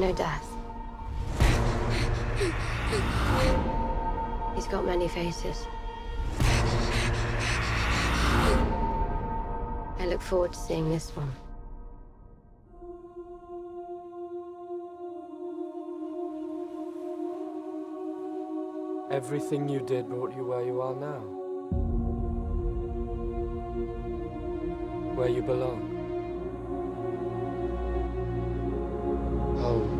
no death. He's got many faces. I look forward to seeing this one. Everything you did brought you where you are now. Where you belong. Home.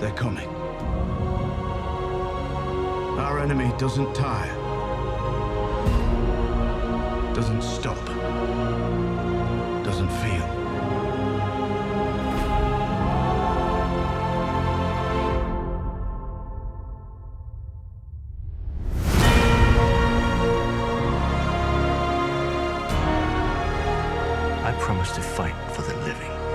They're coming. Our enemy doesn't tire. Doesn't stop. Doesn't feel. I promise to fight for the living.